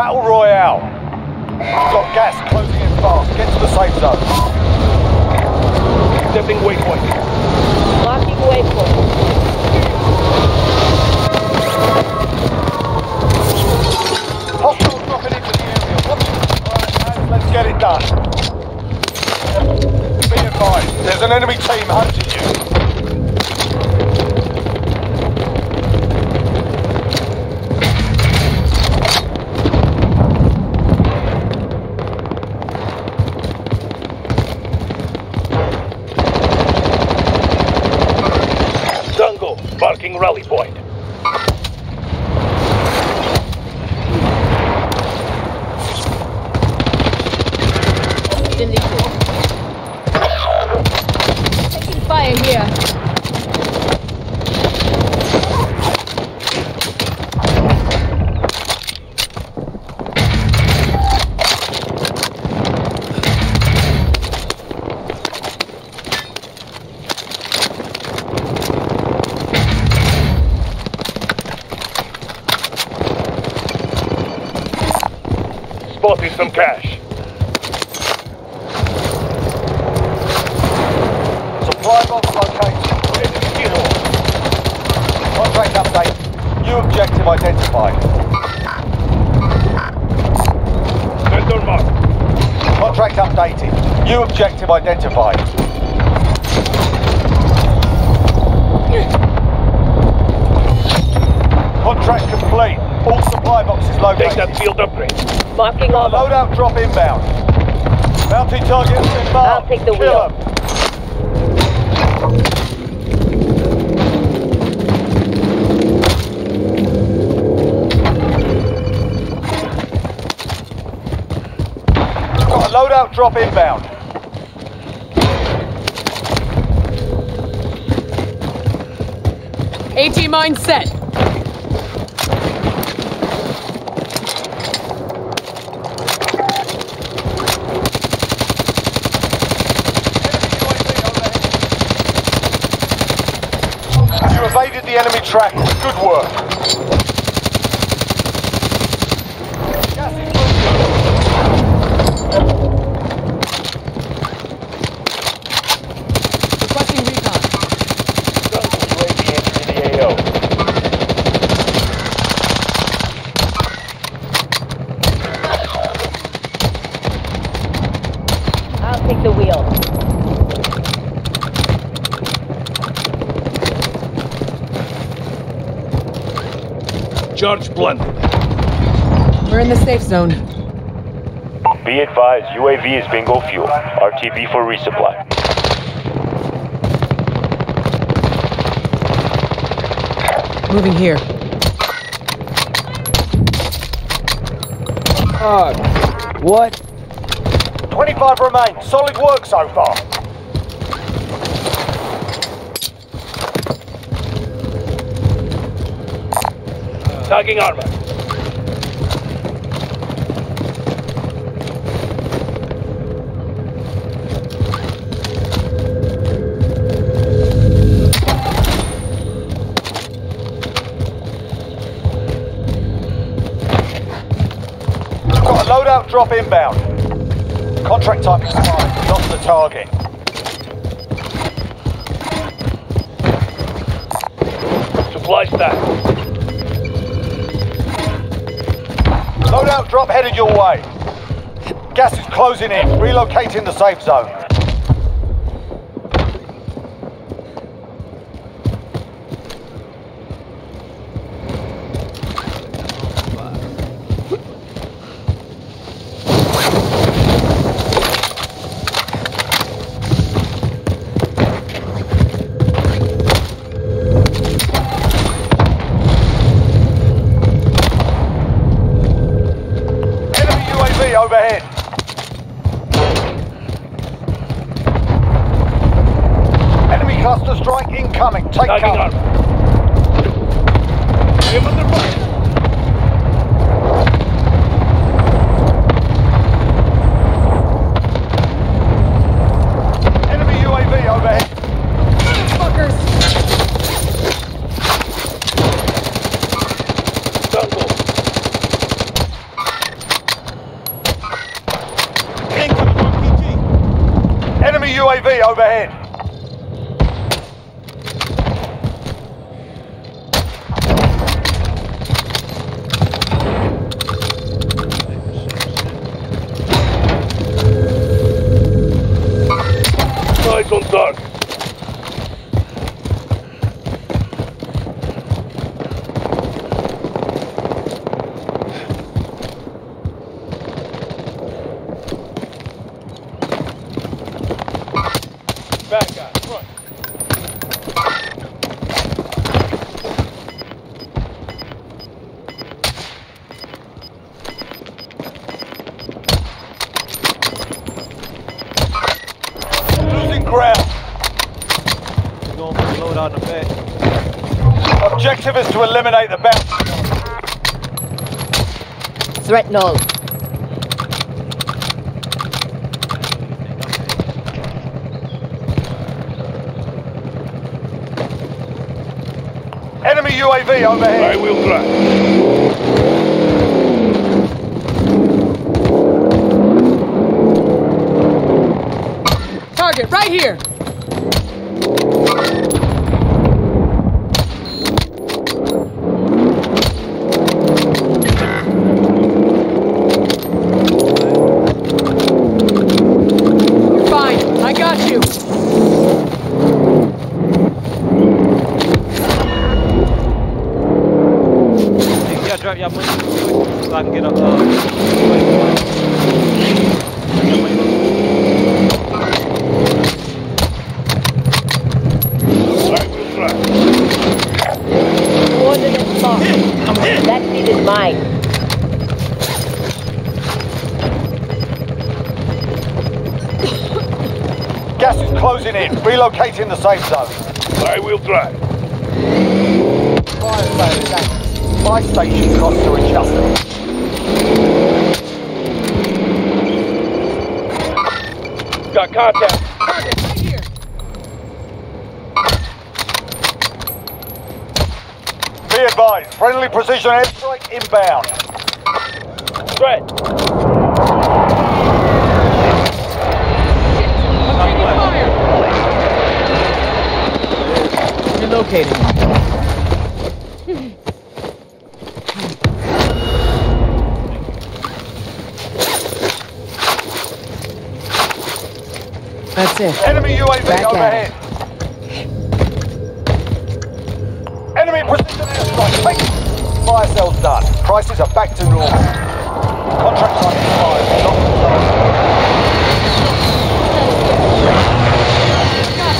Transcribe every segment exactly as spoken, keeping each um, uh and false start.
battle royale. We've got gas closing in fast. Get to the safe zone. Stepping waypoint. Marking waypoint. Hostiles dropping into the area. Watch it. All right, guys, let's get it done. Be advised, there's an enemy team hunting you. Marking rally point. Taking fire here. Spotted some cash. Supply box location. It's secure. Contract update. New objective identified. Vendor mark. Contract updated. New objective identified. Contract complete. All supply boxes located. Take that field upgrade. Marking on loadout drop inbound. Bounty target inbound. I'll take the wheel. Got a loadout drop inbound. AT mine set. Evaded the enemy track. Good work. Requesting recon. A O. I'll take the wheel. Charge blunt. We're in the safe zone. Be advised, U A V is bingo fuel. R T B for resupply. Moving here. God. What? twenty-five remain. Solid work so far. Tagging armor. Got a loadout drop inbound. Contract type expired, not the target. Supply stack. Loadout drop headed your way. Gas is closing in. Relocating the safe zone. Overhead. Enemy cluster strike incoming. Take cover. Give us the right. Enemy U A V overhead. Fuckers. Double. ahead. Sights on target. Objective is to eliminate the bounty. Threat null. Enemy U A V overhead. I will try. Target right here. Gas is closing in. Relocating the safe zone. I will try. Fire station active. My station costs are adjusted. Got contact. Target right here. Be advised. Friendly precision airstrike inbound. Threat. Located. That's it. Enemy U A V back overhead. Enemy precision airstrike. Fire cells done. Prices are back to normal. Contract on expired. Not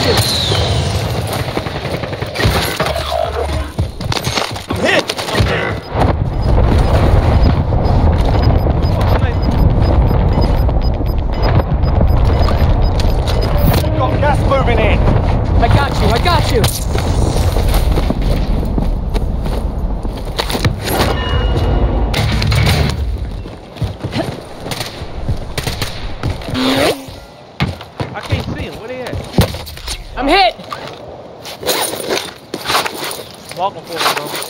closed. Got you.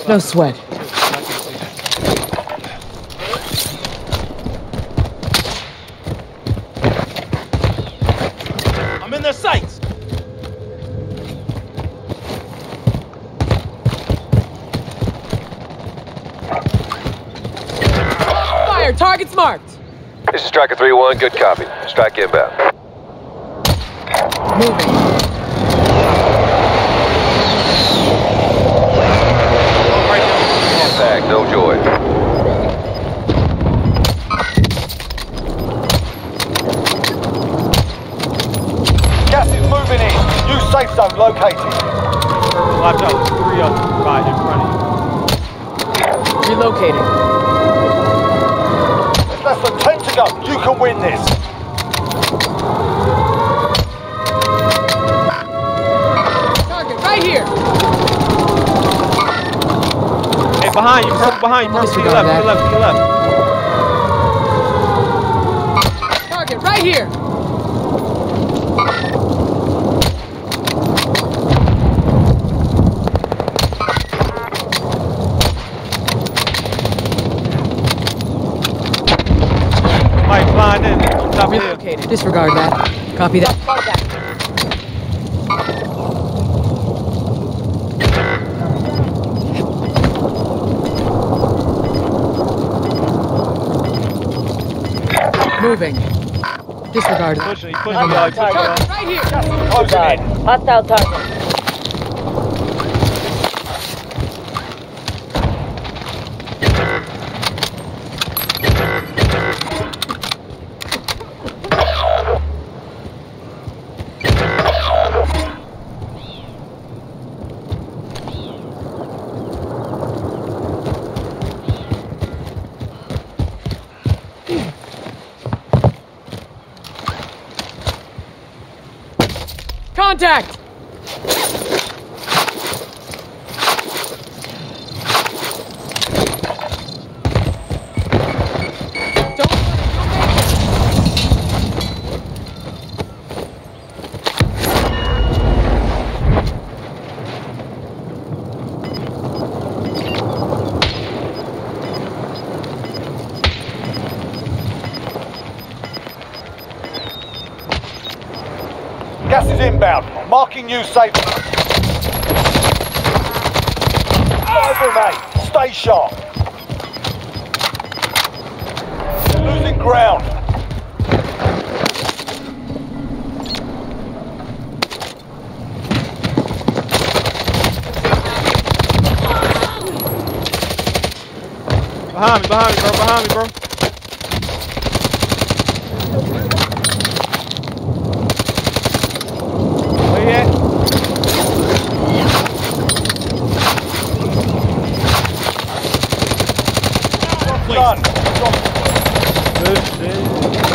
No sweat. I'm in their sights. Fire, target's marked. This is Striker three one, good copy. Strike inbound. Moving. No joy. Gas is moving in. New safe zone located. Watch out. Three up right in front of you. Relocating. There's less than ten to go. You can win this. Target right here. Behind you, purple behind you, purple to your left, to your left, to your left. Target right here. Mike, blind in, on top of the hill. Disregard that. Copy that. Moving. Disregard. Pushing, pushing. Hostile target. Right here. Outside. Hostile target. Contact! Gas is inbound. Marking you safe. Ah! Mate. Stay sharp. You're losing ground. Behind me, behind me, bro. Behind me, bro. Done. Good shit.